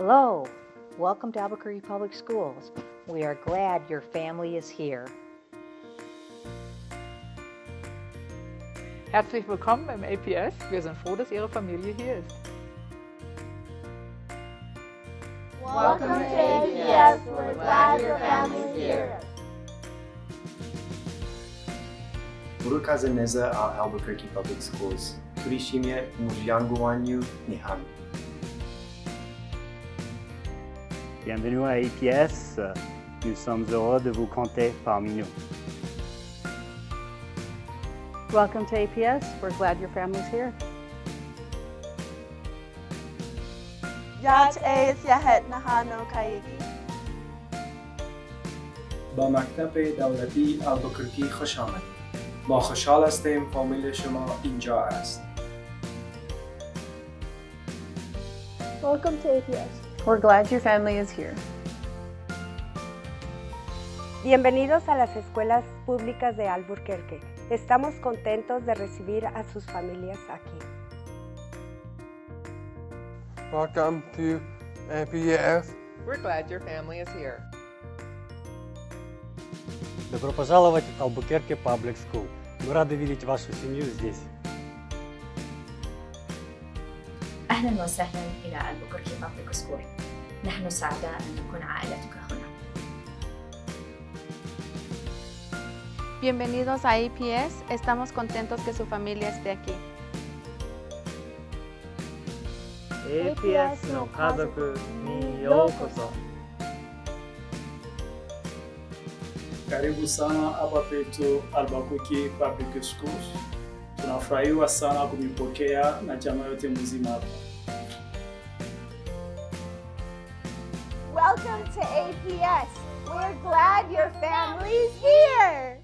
Hello, welcome to Albuquerque Public Schools. We are glad your family is here. Herzlich willkommen im APS. Wir sind froh, dass Ihre Familie hier ist. Welcome to APS. We're glad your family's here. Murukaze meza a Albuquerque Public Schools. Turishimie muryangu wanyu nihami. Bienvenue à APS, nous sommes heureux de vous compter parmi nous. Welcome to APS, we're glad your family's here. Yat e siyahat nahano kaigi. Ba maktab-e dawlati Albuquerque khosh amad. Ma khoshhal hastem famil shoma inja ast. Welcome to APS. We're glad your family is here. Bienvenidos a las escuelas públicas de Albuquerque. Estamos contentos de recibir a sus familias aquí. Welcome to APS. We're glad your family is here. Добро пожаловать в Albuquerque Public School. Мы рады видеть вашу семью здесь. أهلاً وسهلاً إلى ألبوكركي بابليك سكول. نحن سعداء أن نكون عائلتك هنا. Bienvenidos a APS. Estamos contentos que su familia esté aquí. APS no kazoku ni youkoso. Karibu sana hapa kwetu Albuquerque Public Schools. Tunafurahiwa sana kumipokea na chama yote mzima hapa. Welcome to APS. We're glad your family's here.